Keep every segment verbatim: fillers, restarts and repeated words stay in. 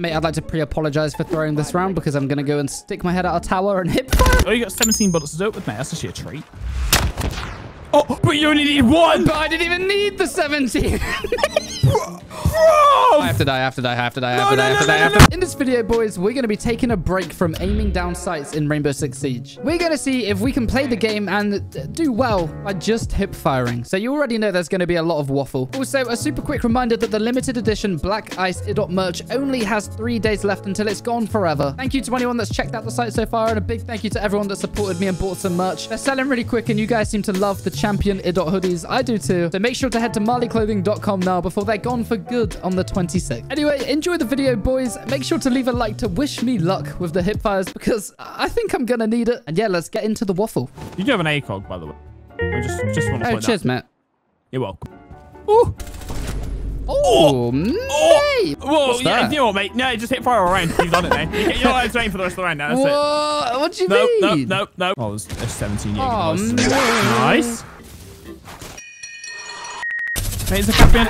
Mate, I'd like to pre-apologize for throwing this round because I'm going to go and stick my head out a tower and hip fire. Oh, you got seventeen bullets to do it with, mate. That's actually a treat. Oh, but you only need one. But I didn't even need the seventeen. I have to die, I have to die, I have to die, I have to die, I have to die, I have to die. In this video, boys, we're going to be taking a break from aiming down sights in Rainbow Six Siege. We're going to see if we can play the game and do well by just hip firing. So you already know there's going to be a lot of waffle. Also, a super quick reminder that the limited edition Black Ice I D O T merch only has three days left until it's gone forever. Thank you to anyone that's checked out the site so far, and a big thank you to everyone that supported me and bought some merch. They're selling really quick, and you guys seem to love the champion I D O T hoodies. I do too. So make sure to head to Marley Clothing dot com now before they're gone for good on the twenty-sixth. Anyway, enjoy the video, boys. Make sure to leave a like to wish me luck with the hipfires because I think I'm gonna need it. And yeah, let's get into the waffle. You do have an ACOG, by the way. I just, just want to. Oh, point cheers, out. Matt. You're welcome. Ooh. Oh, oh, mate. Well, yeah, you know what, mate? No, just hit fire around. You've done it, mate. You're not allowed to aim for the rest of the round now. That's Whoa, it. What do you nope, mean? No, no, no. Oh, there's a seventeen year oh, no. Nice. Mate, it's a champion.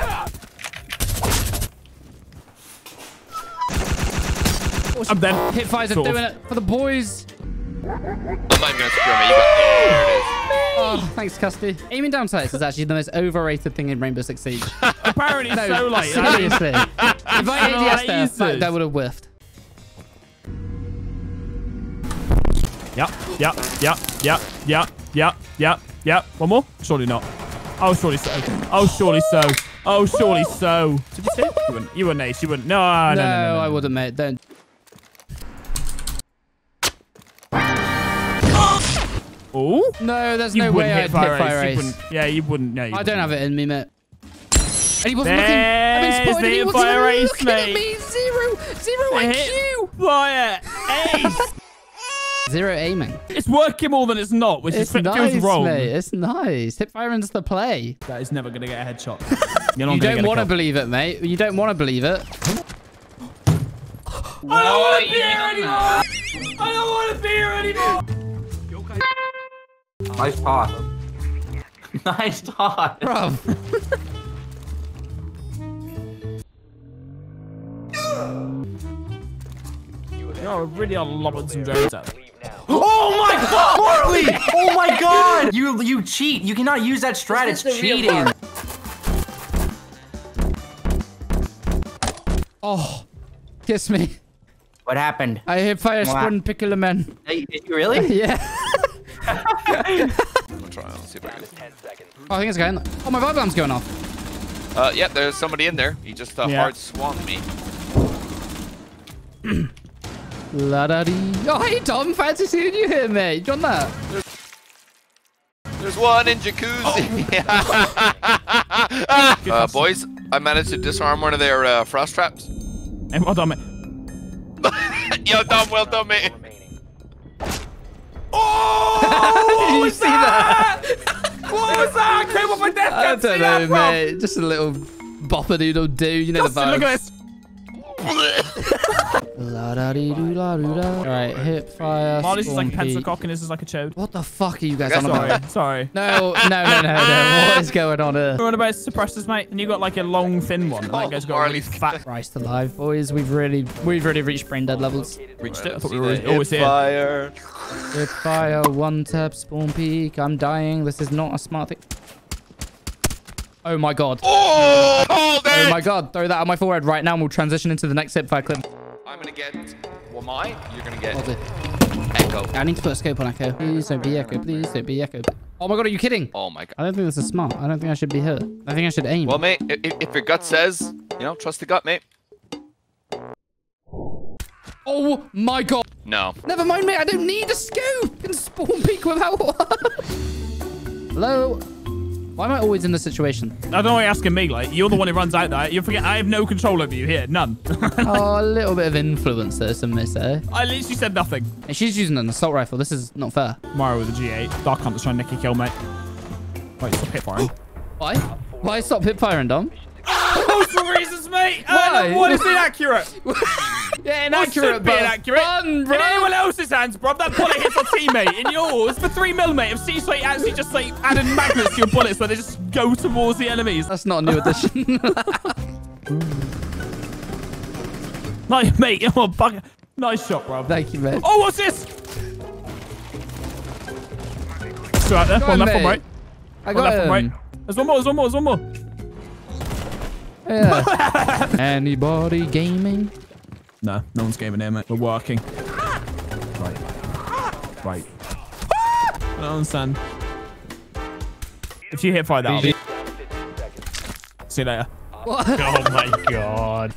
I'm dead. Hipfires are doing it for the boys. I'm not even going to secure me. You got there it is. Oh, thanks, Custard. Aiming down sights is actually the most overrated thing in Rainbow Six Siege. Apparently, no, so late. Seriously. If I A D S there, fact, that would have whiffed. Yep, yep, yep, yep, yep, yep, yep, yep. One more? Surely not. Oh, surely so. Oh, surely so. Oh, surely so. Did you say it? You wouldn't. You wouldn't, Ace. You wouldn't. No, no, no, no, no, no. I wouldn't, mate. Don't. Oh? No, there's you no way I'd hit fire, hit fire ace. ace. You yeah, you wouldn't. No, you I wouldn't. don't have it in me, mate. And he wasn't there's looking. I mean, he wasn't fire even ace, looking mate. at me. Zero, zero I Q. Fire ace. Zero aiming. It's working more than it's not, which it's is nice, feels wrong. Mate. It's nice. Hip firing's the play. That is never gonna get a headshot. You're not you don't want to believe it, mate. You don't want to believe it. I don't want to be here anymore. I don't want to be here anymore. Nice toss. Nice toss. Bro. You're really a lot some jokes out. Oh my god, Marley! Oh my god! You you cheat. You cannot use that strat. It's cheating. Oh, kiss me. What happened? I hit fire spawn pickle man. Hey, did you really? Yeah. I'm gonna try and see if I can. Oh, I think it's going. Oh, my vibe bomb's going off. Uh, yep, there's somebody in there. He just uh, yeah. hard swung me. La da dee. Oh, hey, Tom. Fancy seeing you here, mate. Done that. There's, there's one in jacuzzi. Oh. uh, boys, I managed to disarm one of their uh, frost traps. And well done, mate. Yo, Tom, well done, mate. Oh, did you see that? that? What was that? I came off my death. I don't know, mate. Just a little bopper doodle do. You know the vibes. Look at this. La da dee doo la doo da. All right, hip fire. Marley's is like a pencil cock, and this is like a chode. What the fuck are you guys on about? Sorry. No, no, no, no, no. What is going on here? We're on about suppressors, mate, and you got like a long, thin one. And that guy's got really fat. Christ alive, boys. We've really, we've really reached brain dead levels. Reached it. I thought we were always here. Hip fire, one tap, spawn peek. I'm dying. This is not a smart thing. Oh my god. Oh, oh, oh my god. Throw that on my forehead right now and we'll transition into the next hip fire clip. I'm gonna get well, mine. You're gonna get oh, Echo. I need to put a scope on Echo. Please don't be Echo. Please don't be Echo. Oh my god, are you kidding? Oh my god. I don't think this is smart. I don't think I should be hurt. I think I should aim. Well, mate, if, if your gut says, you know, trust the gut, mate. Oh my god. No. Never mind, mate. I don't need a scope. I can spawn peek without one. Hello? Why am I always in this situation? I don't know why you're asking me. Like, you're the one who runs out there. You forget I have no control over you here. None. Like, oh, a little bit of influence there, some may say. I literally said nothing. And she's using an assault rifle. This is not fair. Mario with a G eight. Dark Hunter's trying to nick a kill, mate. Wait, stop hip firing. Why? Why stop hip firing, Dom? Oh, for reasons, mate. Why? Uh, what is inaccurate? Yeah, inaccurate, but inaccurate. Fun, bro. In anyone else's hands, bro, that bullet hits our teammate. In yours, for three mil, mate, if C-Slate actually just like added magnets to your bullets where they just go towards the enemies. That's not a new addition. Nice, mate. I'm a fucking... Nice shot, bro. Thank you, mate. Oh, what's this? It's right there. Go one on, left, mate. One right. I got one left, one right. There's one more. There's one more. There's one more. Yeah. Anybody gaming? No, no one's gaming here, mate. We're working. Right. Right. I don't understand. If you hit fire, that'll be... See you later. What? Oh my god.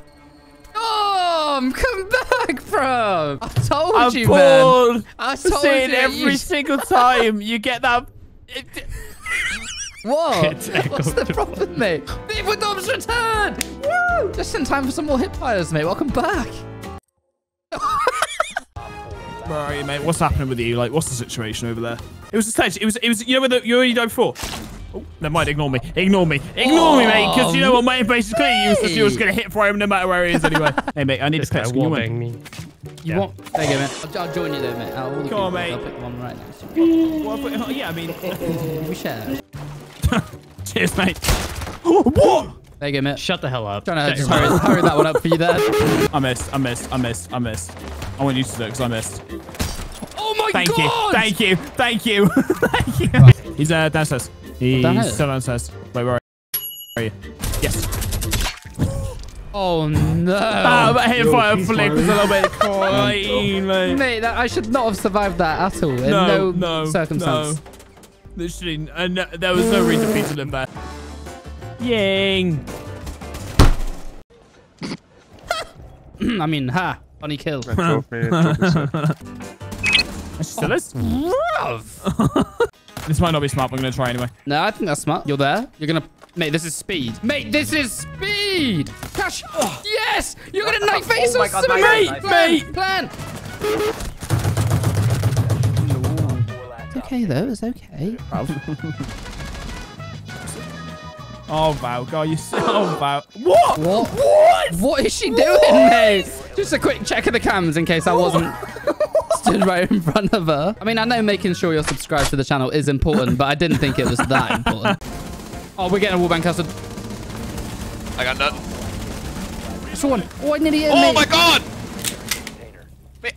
Dom, come back, bro. I told I'm you, bored. man. I told See you. It every you... single time you get that. What? What's the problem, mate? People, Dom's return. Woo! Just in time for some more hipfires, mate. Welcome back. Where are you, mate? What's happening with you? Like, what's the situation over there? It was a stage. It was. It was. You know where the, you already died before. Oh, they might ignore me. Ignore me. Ignore oh, me, mate. Because you know what? My base is clearly useless. You're just going to hit for him no matter where he is anyway. Hey, mate, I need this to catch you. Me. You yeah. want? There you go, mate. I'll, I'll join you there, mate. I'll, all Come on, mate. I'll pick one right next to you. Well, I'll put, yeah, I mean. We share. Cheers, mate. What? There you go, mate. Shut the hell up. Trying to just hurry, hurry that one up for you there. I missed. I missed. I missed. I missed. I want you to do it because I missed. Oh, my Thank God. Thank you. Thank you. Thank you. Thank you. He's uh, downstairs. He's still downstairs. Wait, where are you? Yes. Oh no! That hit Yo, fire flick was a little bit clean, mate. Mate, that, I should not have survived that at all. In no, no, no circumstance. No. Literally, and uh, no, there was no reason for you to live there. Yang. I mean, ha! Funny kill. Still is. This might not be smart, but I'm going to try anyway. No, I think that's smart. You're there. You're going to... Mate, this is speed. Mate, this is speed. Cash. Oh. Yes. You're going to knife face us. Oh mate, mate. Plan. plan. It's okay, though. It's okay. Oh, wow. God, you so... Oh, wow. What? What? What? What is she doing, what? mate? Just a quick check of the cams in case I wasn't... right in front of her. I mean, I know making sure you're subscribed to the channel is important, but I didn't think it was that important. Oh, we're getting a wallbang, Custard. I got none. It's one. Oh, I nearly hit, Oh, mate. my God. Mate.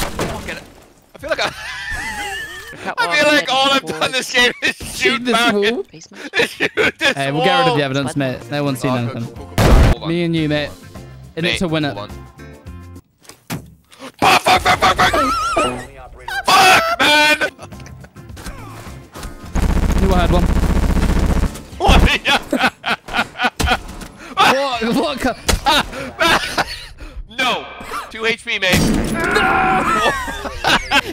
Oh, get it. I feel like I... I feel like all I've done this game is shoot back. Hey, we'll get rid of the evidence, mate. No one's seen oh, anything. Go, go, go, go. Me and you, mate. In mate, it to win it. Fuck, fuck, fuck, fuck. Fuck, man! Knew I had one. What? What? Ah, no. two H P, mate. No!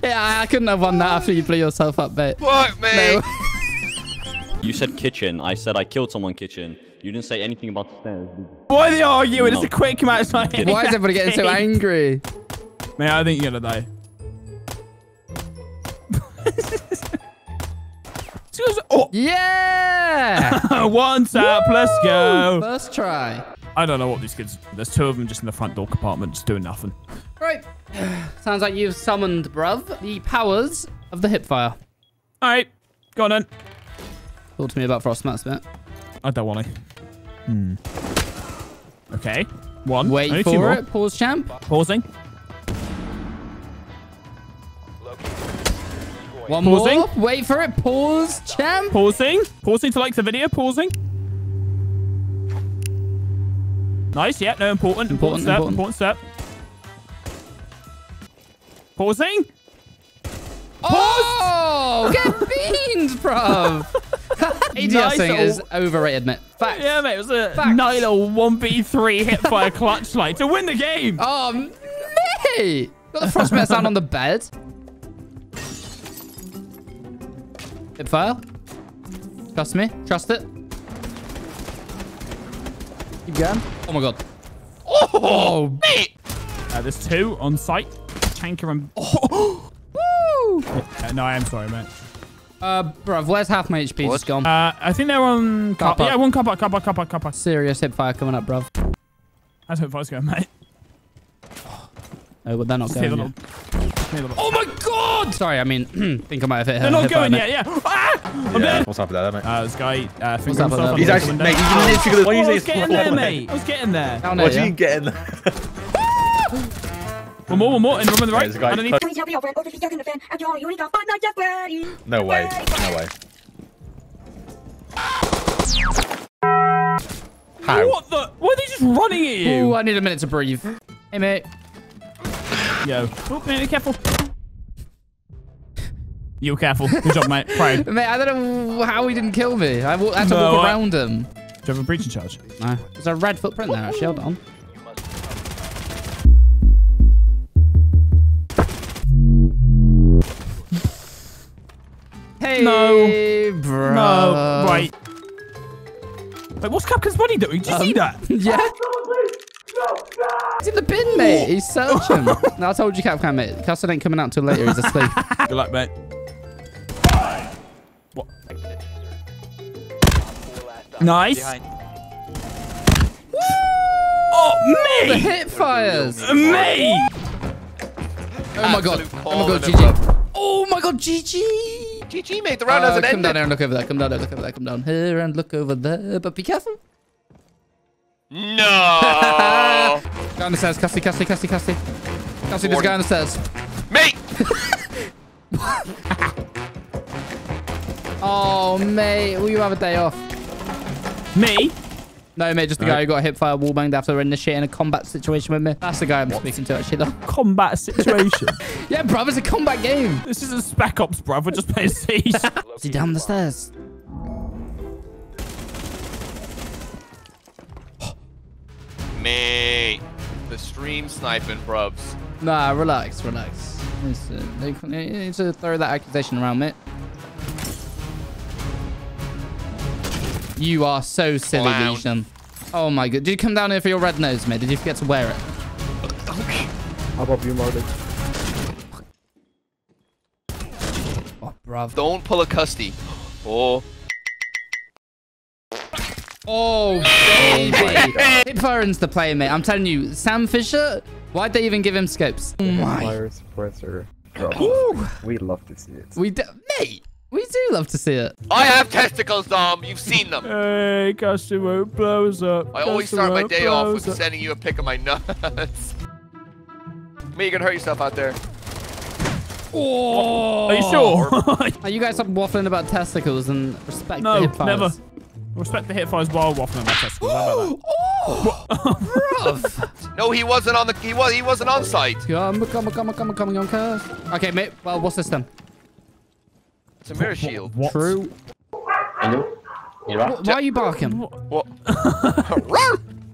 Yeah, I couldn't have won that after you blew yourself up, mate. Fuck, mate. No. You said kitchen. I said I killed someone kitchen. You didn't say anything about the stairs. Why are they arguing? No. It's a quick match. Why is everybody getting so angry? Man, I think you're gonna die. Oh. Yeah! One tap, Woo! Let's go. First try. I don't know what these kids. There's two of them just in the front door compartment, just doing nothing. Right. Sounds like you've summoned, bruv, the powers of the hipfire. All right, go on then. Talk to me about frost mats, mate. I don't want to. Hmm. Okay. One. Wait Only for two it. More. Pause, champ. Pausing. One pausing. more. Wait for it. Pause, champ. Pausing. Pausing to like the video. Pausing. Nice. Yeah. No, important. Important, important step. Important. important step. Pausing. Pause. Oh, get beans, bruv. ADSing nice is overrated, mate. Facts. Yeah, mate. It was a Nilo one v three hit by a clutch light to win the game. Oh, mate. Got the frostbite sound on the bed. Hipfire. Trust me. Trust it. Keep going. Oh my god. Oh, oh mate. Uh, there's two on site. Tanker and. Oh. Woo! Yeah, no, I am sorry, mate. Uh, bruv, where's half my H P? Just gone. Uh, I think they're on. Car yeah, one car park, car park, car park, car park. Serious hipfire coming up, bruv. That's hipfire's going, mate. Oh, but they're not Just going. Oh my god! Sorry, I mean, think I might have hit her. They're not going yet, yeah. yeah. Ah! yeah what's up with that, mate? Uh, this guy, uh, What's himself up with that? He's actually, mate, he's literally... Oh, I was getting there, mate. I was getting there. What do you get in there? One more, one more, and the room on the right. Yeah, underneath. No way. No way. How? What the? Why are they just running at you? Ooh, I need a minute to breathe. Hey, mate. Yo. Oh, man, be careful. You're careful. Good job, mate. Proud. Mate, I don't know how he didn't kill me. I had to no, walk I... around him. Do you have a breaching charge? No. There's a red footprint there. Actually, hold on. Hey, no. Bro. No. Right. Wait, what's Captain's buddy doing? Did you um, see that? Yeah. He's in the bin, mate. He's searching. No, I told you, Captain, mate. Custard ain't coming out till later. He's asleep. Good luck, mate. What? Nice. Woo! Oh, me! The hip fires. Me! Oh my god. Oh my god, G G. Oh my god, G G. G G, mate. The round uh, hasn't come ended. Come down there and look over there. Come down there. Look over there. Come down here and look over there. But be careful. No. Guy on the stairs. Custody, custody, custody, custody. Custody, there's a guy on the stairs. Mate. Oh, mate. Will you have a day off? Me? No, mate. Just the no. guy who got hit by a wall banged after initiating a combat situation with me. That's the guy I'm what? speaking to, actually, though. Combat situation? Yeah, bruv, it's a combat game. This isn't Spec Ops, bruv. We're just playing Siege. Is he down the stairs? Mate. The stream sniping, bruvs. Nah, relax, relax. Listen, they need to throw that accusation around, mate. You are so silly, Legion. Oh my god. Did you come down here for your red nose, mate? Did you forget to wear it? How about you, Marley? Oh, bruv. Don't pull a custy. Oh. Oh, baby. HIPFIRE's the player, mate. I'm telling you, Sam Fisher, why'd they even give him scopes? Oh my. HIPFIRE suppressor. We love to see it. We do. Mate. We do love to see it. I have testicles, Dom. You've seen them. Hey, customer blows up. I always customer start my day off with up. sending you a pic of my nuts. Mate, you're gonna hurt yourself out there. Oh. Are you sure? Are you guys stop waffling about testicles and respect no, the hip fires? No, never. Respect the hip fires while waffling about testicles. About oh, bruv. No, he wasn't on the. He was. He wasn't on site. Come, come, come, come, come, on, curse. Okay, mate. Well, what's this then? It's a mirror shield. What? True. Hello? What, why are you barking? What?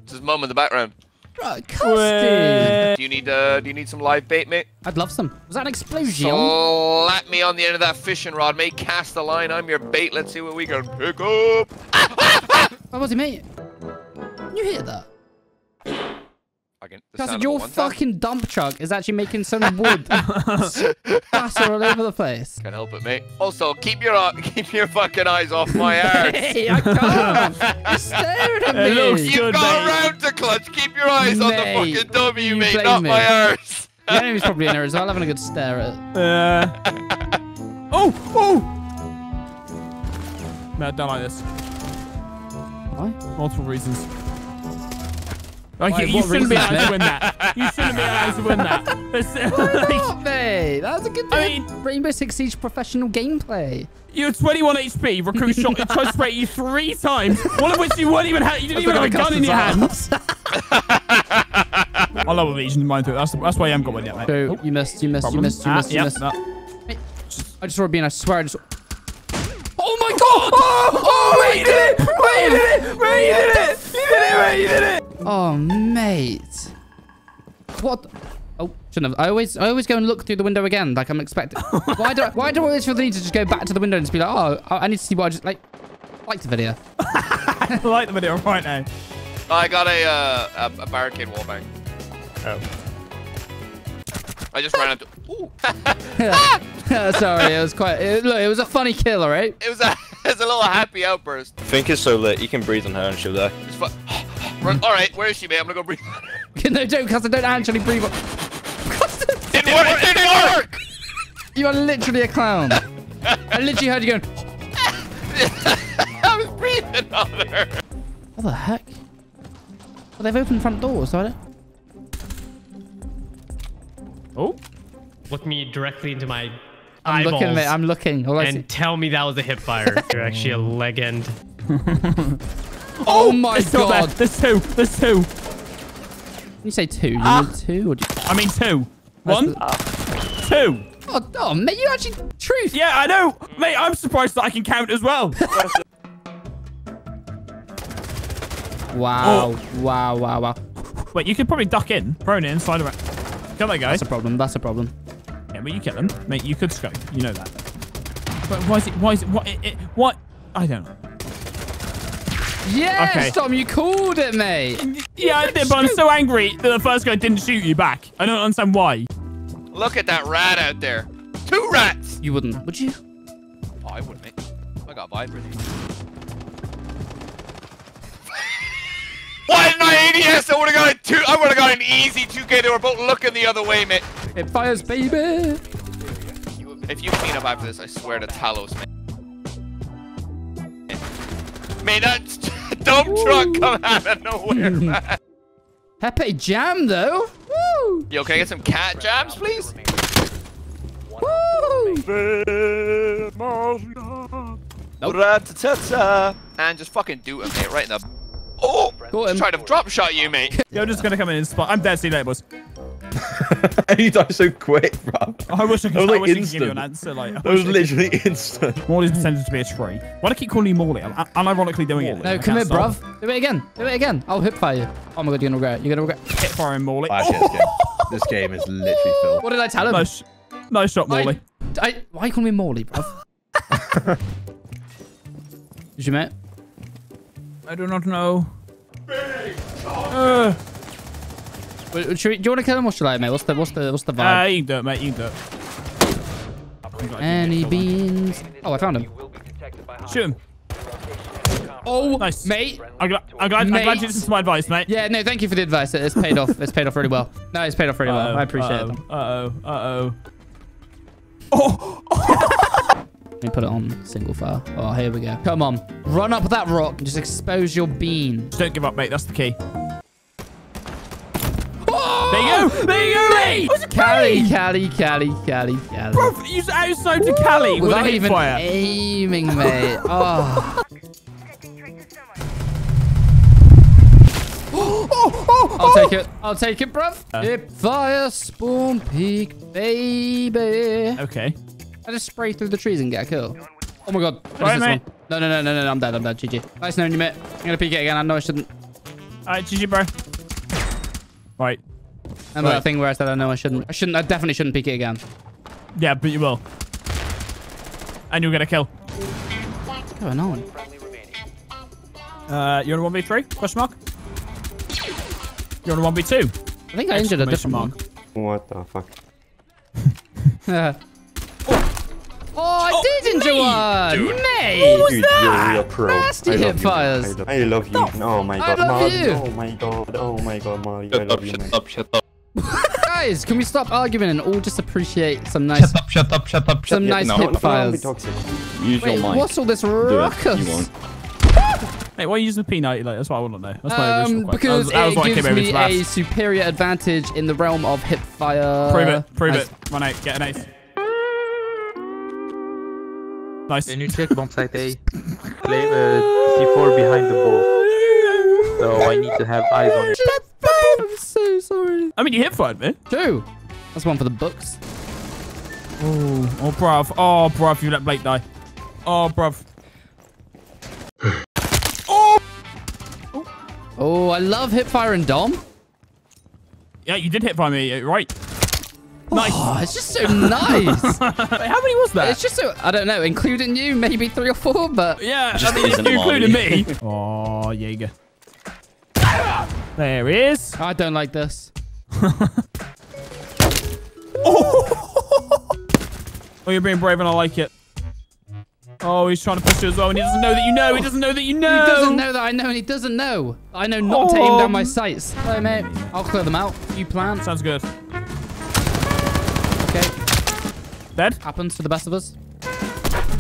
It's his mum in the background. Oh, Custard. Do you need uh, do you need some live bait, mate? I'd love some. Was that an explosion? Slap me on the end of that fishing rod, mate. Cast the line. I'm your bait. Let's see what we can pick up. What was it, mate? Can you hear that? Custard, your fucking time. dump truck is actually making some wood plaster all over the place. Can't help it, mate. Also, keep your uh, keep your fucking eyes off my ass. Hey, I can't. You're staring at me. It looks You've good, got mate. round to clutch. Keep your eyes mate, on the fucking W, mate, not me. my ass. The enemy's probably in there as well. Having a good stare at it. Uh, oh, oh. No, I don't like this. Why? Multiple reasons. Like, Why, you, you shouldn't be allowed to win that. You shouldn't be allowed to win that. Why not, mate? That was a good I mean, Rainbow Six Siege professional gameplay. You're twenty-one H P. Recruit shot. It tried to spray you three times. One of which you weren't even. Ha you didn't even have a gun in your hands. I love a Legion mind through. That's that's why I haven't got one yet, mate. So, you missed. You missed. Problem. You missed. You missed. Ah, you yep, missed. No. I just saw it being. I swear. I just. Oh my god! Oh! Oh! Wait, you did it! Wait, you did it! Wait, you did it! You did it! Wait, you did it! Oh, mate. What? The oh, shouldn't have. I always, I always go and look through the window again. Like, I'm expecting. Why do I, why do I always feel the need to just go back to the window and just be like, oh, I need to see what I just, like, like the video. I like the video right now. I got a, uh, a, a barricade wallbang. Oh. I just ran up to, ooh. Oh, sorry, it was quite, it, look, it was a funny kill, all right? It was a, it was a little happy outburst. I think it's so lit. You can breathe on her and she'll die. It's fun. All right, where is she, mate? I'm gonna go breathe. No, don't, Custard. Don't actually breathe. Custard. Didn't work. It didn't work. You are literally a clown. I literally heard you going. I was breathing on her. What the heck? Well, they've opened front doors, so I don't. Oh. Look me directly into my I'm eyeballs. Looking, I'm looking. All and tell me that was a hip fire. You're actually a legend. oh, oh my god. There. There's two. There's two. You say two. You ah. mean two? Or just... I mean two. One. The... Uh, two. Oh, oh, mate, you actually... Truth. Yeah, I know. Mate, I'm surprised that I can count as well. Wow. Oh. Wow, wow, wow. Wait, you could probably duck in. Prone in, slide around. Kill that guy. That's a problem. That's a problem. Yeah, but you kill him. Mate, you could scope. You know that. But why is it... Why is it... What? It, it, what? I don't know. Yes, okay. Tom, you called it, mate. Yeah, I did, but I'm so angry that the first guy didn't shoot you back. I don't understand why. Look at that rat out there. Two rats! You wouldn't, would you? Oh, I wouldn't, mate. I got vibrating. Why didn't I A D S? I would have got two. I would have got an easy two K. They were both looking the other way, mate. It fires, baby. If you clean up after this, I swear to Talos, man. Mate, that dump Woo. truck come out of nowhere, man. Happy jam, though. Woo. Yo, can I get some cat jams, please? Woo. Nope. And just fucking do it, mate, right in the... Oh, just tried to drop shot you, mate. Yeah, I'm just going to come in and spot. I'm dead. See you later, boys. And you died so quick, bro. I wish I could, like I wish I could give you an answer. Like, that was literally instant. Morley's pretended to be a tree. Why do I keep calling you Morley? I'm, I'm ironically doing Morley. it. No, come here, bruv. Do it again. Do it again. I'll hipfire you. Oh my god, you're going to regret it. You're going to regret it. Hipfire and Morley. Wow, this, game. this game is literally filled. What did I tell him? Nice, nice shot, Morley. I, I, why call me Morley, bruv? Did you, mate? I do not know. Uh. Wait, we, do you want to kill him or should I, mate? What's the what's the what's the vibe? Uh, you can do it, mate. You can do it. Any beans? Oh, I found him. Shoot him. Oh, nice, mate. I'm glad, I'm glad, mate. I'm glad you listened to my advice, mate. Yeah, no, thank you for the advice. It's paid off. It's paid off really well. No, it's paid off really uh -oh, well. I appreciate uh -oh, it. Uh oh. Uh oh. Oh. Let me put it on single file. Oh, here we go. Come on. Run up that rock and just expose your bean. Just don't give up, mate. That's the key. Oh! There you go. There you go, mate. What's a Cali? Cali, Cali, Cali, Cali. Bro, you outside to Cali without even fire. aiming, mate. Oh. oh, oh, I'll oh. take it. I'll take it, bruv. Uh. Hip fire, spawn peak, baby. Okay. I just spray through the trees and get a kill. Oh my god. Right, mate. No, no, no, no, no, I'm dead, I'm dead, G G. Nice knowing you, mate. I'm gonna peek it again, I know I shouldn't. Alright, G G, bro. Right. Remember right. that thing where I said I know I shouldn't. I shouldn't, I definitely shouldn't peek it again. Yeah, but you will. And you'll get a kill. What's going on? Uh, you're on a one v three? Question mark? You're on a one v two? I think I injured a different mark. What the fuck? Yeah. Oh, I oh, did enjoy one! Mate! What was that? You're a pro. Nasty hipfires. I, I love you. Oh my god. I love you. Oh my god. Oh my god, Marley. Shut up, shut up, shut up. Guys, can we stop arguing and all just appreciate some nice... Shut up, shut up, shut up, shut up. Some nice hipfires. Use your mind. What's all this ruckus? Mate, why are you using the P ninety? Like, that's what I want to know. That's my um, original Because that was, that it gives me a superior advantage in the realm of hipfire. Prove it. Prove nice. it. Run out. Get an ace. Nice. Can you check bomb site A? Play uh, C four behind the ball. So I need to have eyes on it. I'm so sorry. I mean, you hip fired, man. Two. That's one for the books. Ooh. Oh, bruv. Oh, bruv. You let Blake die. Oh, bruv. Oh. Oh. Oh, I love hip firing Dom. Yeah, you did hip fire me, right? Nice. Oh, it's just so nice. Wait, how many was that? It's just so, I don't know, including you, maybe three or four, but... Yeah, I mean, you included me. Oh, Jäger. There he is. I don't like this. oh. oh, you're being brave and I like it. Oh, he's trying to push you as well, and he doesn't know that you know. He doesn't know that you know. He doesn't know that I know, and he doesn't know. I know not oh. to aim down my sights. Hello, mate. I'll clear them out. You plan. Sounds good. Dead. Happens to the best of us.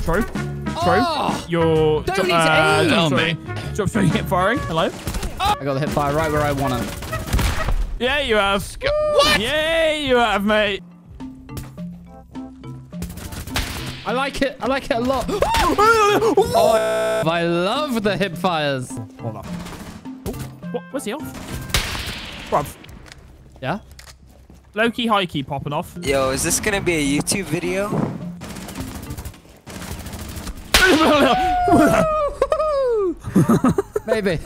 True. True. Oh, You're... Don't need to uh, aim. Drop three hip firing. Hello. Oh. I got the hip fire right where I want it. Yeah, you have. Sc what? Yeah, you have, mate. I like it. I like it a lot. Oh, I love the hip fires. Hold on. Oh, what? Where's he off? Bruv. Yeah? Low-key, high-key popping off. Yo, is this going to be a YouTube video? Maybe.